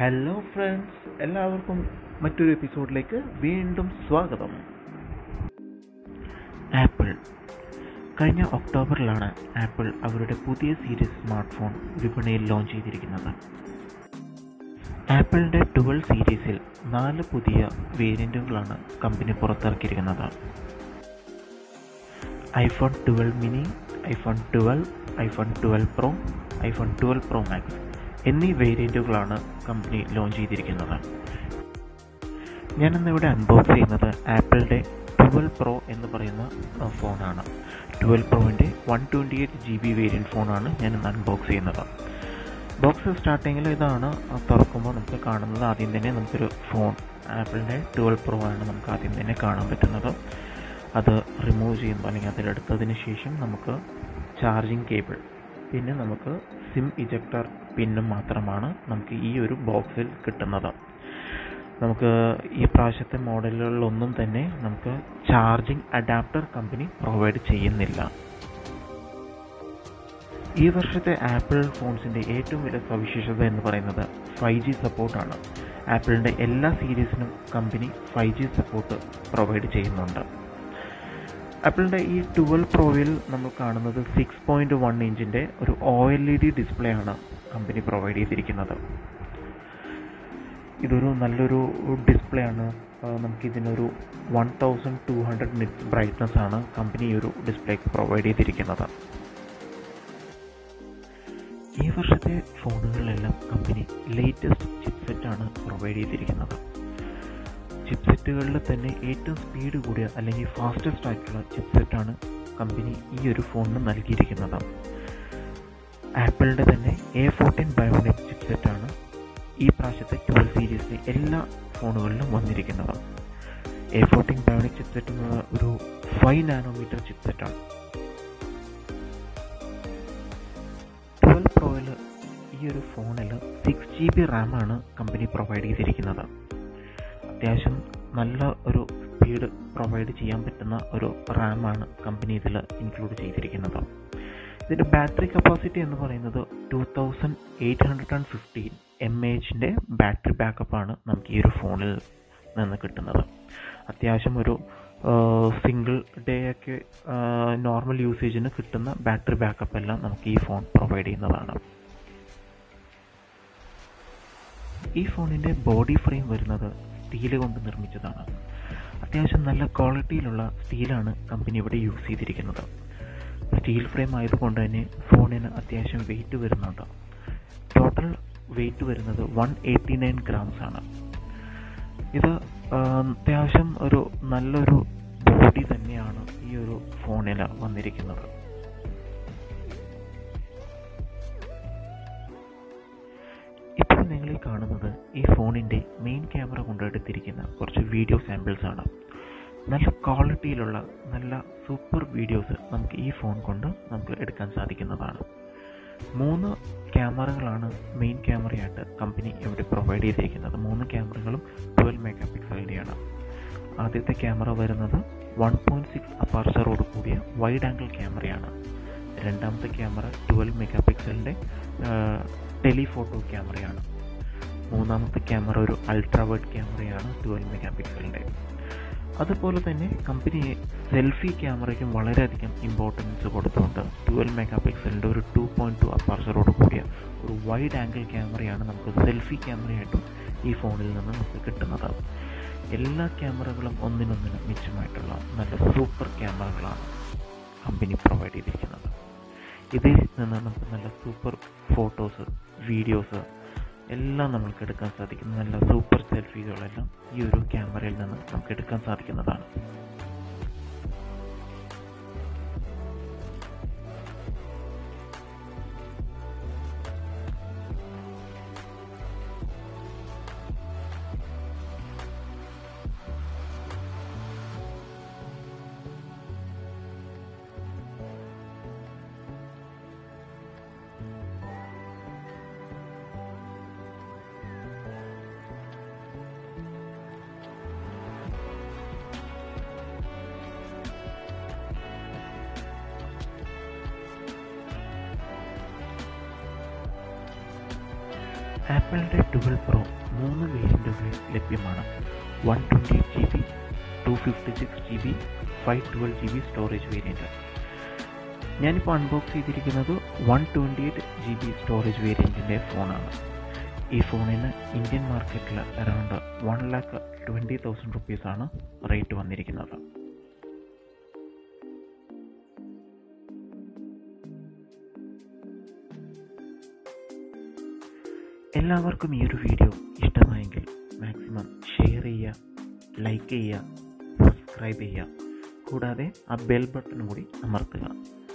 Hello friends, എല്ലാവർക്കും മറ്റൊരു എപ്പിസോഡിലേക്ക് വീണ്ടും സ്വാഗതം. ആപ്പിൾ കഴിഞ്ഞ ഒക്ടോബറിലാണ് ആപ്പിൾ അവരുടെ പുതിയ സീരീസ് സ്മാർട്ട് ഫോൺ വിപണിയിൽ ലോഞ്ച് ചെയ്തിരിക്കുന്നത്. ആപ്പിളിൻ്റെ ഡ്യുവൽ സീരീസിൽ 4 പുതിയ വേരിയൻറ്റുകളാണ് കമ്പനി പുറത്തിറക്കിയിരിക്കുന്നത്. IPhone 12 mini, iPhone 12, iPhone 12 pro, iPhone 12 pro max എന്നീ വേരിയൻറ്റുകളാണ് കമ്പനി ലോഞ്ച് ചെയ്തിരിക്കുന്നത്. ഞാനിന്നിവിടെ അൺബോക്സ് ചെയ്യുന്നത് ആപ്പിളിൻ്റെ 12 പ്രോ എന്ന് പറയുന്ന ഫോണാണ്. 12 പ്രോവിൻ്റെ 128GB വേരിയൻറ്റ് ഫോണാണ് ഞാനിന്ന് അൺബോക്സ് ചെയ്യുന്നത്. ബോക്സ് സ്റ്റാർട്ടിങ്ങിൽ ഇതാണ് തുറക്കുമ്പോൾ നമുക്ക് കാണുന്നത്. ആദ്യം തന്നെ നമുക്കൊരു ഫോൺ, ആപ്പിളിൻ്റെ 12 പ്രോ ആണ് നമുക്ക് ആദ്യം തന്നെ കാണാൻ പറ്റുന്നത്. അത് റിമൂവ് ചെയ്യുമ്പോൾ അല്ലെങ്കിൽ അതിലെടുത്തതിന് ശേഷം നമുക്ക് ചാർജിങ് കേബിൾ, പിന്നെ നമുക്ക് സിം ഇജക്ടർ പിന്നും മാത്രമാണ് നമുക്ക് ഈ ഒരു ബോക്സിൽ കിട്ടുന്നത്. നമുക്ക് ഈ പ്രാവശ്യത്തെ മോഡലുകളിലൊന്നും തന്നെ നമുക്ക് ചാർജിങ് അഡാപ്റ്റർ കമ്പനി പ്രൊവൈഡ് ചെയ്യുന്നില്ല. ഈ വർഷത്തെ ആപ്പിൾ ഫോൺസിൻ്റെ ഏറ്റവും വലിയ സവിശേഷത എന്ന് പറയുന്നത് 5G സപ്പോർട്ടാണ്. ആപ്പിളിൻ്റെ എല്ലാ സീരീസിനും കമ്പനി 5G സപ്പോർട്ട് പ്രൊവൈഡ് ചെയ്യുന്നുണ്ട്. ആപ്പിളിൻ്റെ ഈ 12 പ്രോയിൽ നമ്മൾ കാണുന്നത് 6.1 ഇഞ്ചിൻ്റെ ഒരു OLED ഡിസ്പ്ലേ ആണ് കമ്പനി പ്രൊവൈഡ് ചെയ്തിരിക്കുന്നത്. ഇതൊരു നല്ലൊരു ഡിസ്പ്ലേ ആണ്. നമുക്കിതിനൊരു 1200 നിറ്റ്സ് ബ്രൈറ്റ്നസ് ആണ് കമ്പനി ഈ ഒരു ഡിസ്പ്ലേക്ക് പ്രൊവൈഡ് ചെയ്തിരിക്കുന്നത്. ഈ വർഷത്തെ ഫോണുകളിലെല്ലാം കമ്പനി ലേറ്റസ്റ്റ് ചിപ്സെറ്റാണ് പ്രൊവൈഡ് ചെയ്തിരിക്കുന്നത്. ചിപ്സെറ്റുകളിൽ തന്നെ ഏറ്റവും സ്പീഡ് കൂടിയ അല്ലെങ്കിൽ ഫാസ്റ്റസ്റ്റ് ആയിട്ടുള്ള ചിപ്സെറ്റാണ് കമ്പനി ഈ ഒരു ഫോണിന് നൽകിയിരിക്കുന്നത്. ആപ്പിളിൻ്റെ തന്നെ A14 ബയോണിക് ചിപ്സെറ്റാണ് ഈ പ്രാവശ്യത്തെ 12 സീരീസിലെ എല്ലാ ഫോണുകളിലും വന്നിരിക്കുന്നത്. A14 ബയോണിക് ചിപ്സെറ്റ് എന്നുള്ള ഒരു 5 നാനോമീറ്റർ ചിപ്സെറ്റാണ്. 12 പ്രോയിൽ ഈ ഒരു ഫോണിൽ 6GB റാമാണ് കമ്പനി പ്രൊവൈഡ് ചെയ്തിരിക്കുന്നത്. അത്യാവശ്യം നല്ല ഒരു സ്പീഡ് പ്രൊവൈഡ് ചെയ്യാൻ പറ്റുന്ന ഒരു റാമാണ് കമ്പനി ഇതിൽ ഇൻക്ലൂഡ് ചെയ്തിരിക്കുന്നത്. ഇതിൻ്റെ ബാറ്ററി കപ്പാസിറ്റി എന്ന് പറയുന്നത് 2815 mAhൻ്റെ ബാറ്ററി ബാക്കപ്പാണ് നമുക്ക് ഈ ഒരു ഫോണിൽ നിന്ന് കിട്ടുന്നത്. അത്യാവശ്യം ഒരു സിംഗിൾ ഡേ ഒക്കെ നോർമൽ യൂസേജിന് കിട്ടുന്ന ബാറ്ററി ബാക്കപ്പ് എല്ലാം നമുക്ക് ഈ ഫോൺ പ്രൊവൈഡ് ചെയ്യുന്നതാണ്. ഈ ഫോണിൻ്റെ ബോഡി ഫ്രെയിം വരുന്നത് സ്റ്റീൽ കൊണ്ട് നിർമ്മിച്ചതാണ്. അത്യാവശ്യം നല്ല ക്വാളിറ്റിയിലുള്ള സ്റ്റീലാണ് കമ്പനി ഇവിടെ യൂസ് ചെയ്തിരിക്കുന്നത്. സ്റ്റീൽ ഫ്രെയിം ആയതുകൊണ്ട് തന്നെ ഫോണിന് അത്യാവശ്യം വെയിറ്റ് വരുന്നുണ്ട്. ടോട്ടൽ വെയിറ്റ് വരുന്നത് 189 grams ആണ്. ഇത് അത്യാവശ്യം ഒരു നല്ലൊരു ബോഡി തന്നെയാണ് ഈ ഒരു ഫോണിൽ വന്നിരിക്കുന്നത്. ഇപ്പോൾ നിങ്ങൾ കാണുന്നത് ഈ ഫോണിൻ്റെ മെയിൻ ക്യാമറ കൊണ്ട് എടുത്തിരിക്കുന്ന കുറച്ച് വീഡിയോ സാമ്പിൾസ് ആണ്. നല്ല ക്വാളിറ്റിയിലുള്ള നല്ല സൂപ്പർ വീഡിയോസ് നമുക്ക് ഈ ഫോൺ കൊണ്ട് നമുക്ക് എടുക്കാൻ സാധിക്കുന്നതാണ്. 3 ക്യാമറകളാണ് മെയിൻ ക്യാമറയായിട്ട് കമ്പനി ഇവിടെ പ്രൊവൈഡ് ചെയ്തിരിക്കുന്നത്. 3 ക്യാമറകളും 12 megapixelൻ്റെയാണ്. ആദ്യത്തെ ക്യാമറ വരുന്നത് 1.6 അപ്പർച്ചറോട് കൂടിയ വൈഡ് ആംഗിൾ ക്യാമറയാണ്. രണ്ടാമത്തെ ക്യാമറ 12 megapixelൻ്റെ ടെലിഫോട്ടോ ക്യാമറയാണ്. മൂന്നാമത്തെ ക്യാമറ ഒരു അൾട്രാവേഡ് ക്യാമറയാണ് 12 megapixelൻ്റെ. അതുപോലെ തന്നെ കമ്പനി സെൽഫി ക്യാമറയ്ക്കും വളരെയധികം ഇമ്പോർട്ടൻസ് കൊടുത്തുകൊണ്ട് 12 megapixelൻ്റെ ഒരു 2.2 അപ്പർച്ചറോട് കൂടിയ ഒരു വൈഡ് ആംഗിൾ ക്യാമറയാണ് നമുക്ക് സെൽഫി ക്യാമറയായിട്ടും ഈ ഫോണിൽ നിന്ന് നമുക്ക് കിട്ടുന്നത്. എല്ലാ ക്യാമറകളും ഒന്നിനൊന്നിനും മിച്ചമായിട്ടുള്ള നല്ല സൂപ്പർ ക്യാമറകളാണ് കമ്പനി പ്രൊവൈഡ് ചെയ്തിരിക്കുന്നത്. ഇതിൽ നിന്ന് നമുക്ക് നല്ല സൂപ്പർ ഫോട്ടോസ്, വീഡിയോസ് എല്ലാം നമുക്ക് എടുക്കാൻ സാധിക്കുന്ന നല്ല സൂപ്പർ സെൽഫികളെല്ലാം ഈ ഒരു ക്യാമറയിൽ നിന്ന് നമുക്ക് എടുക്കാൻ സാധിക്കുന്നതാണ്. ആപ്പിളിൻ്റെ 12 Pro 3 വേരിയൻ്റുകളിൽ ലഭ്യമാണ്. 128GB, 256GB, 512GB storage variant. ഞാനിപ്പോൾ അൺബോക്സ് ചെയ്തിരിക്കുന്നത് 128GB സ്റ്റോറേജ് വേരിയൻറ്റിൻ്റെ ഫോണാണ്. ഈ ഫോണിന് ഇന്ത്യൻ മാർക്കറ്റിൽ അറൌണ്ട് 1,20,000 രൂപീസാണ് റേറ്റ് വന്നിരിക്കുന്നത്. എല്ലാവർക്കും ഈ ഒരു വീഡിയോ ഇഷ്ടമായെങ്കിൽ മാക്സിമം ഷെയർ ചെയ്യുക, ലൈക്ക് ചെയ്യുക, സബ്സ്ക്രൈബ് ചെയ്യുക, കൂടാതെ ആ ബെൽ ബട്ടൺ കൂടി അമർത്തുക.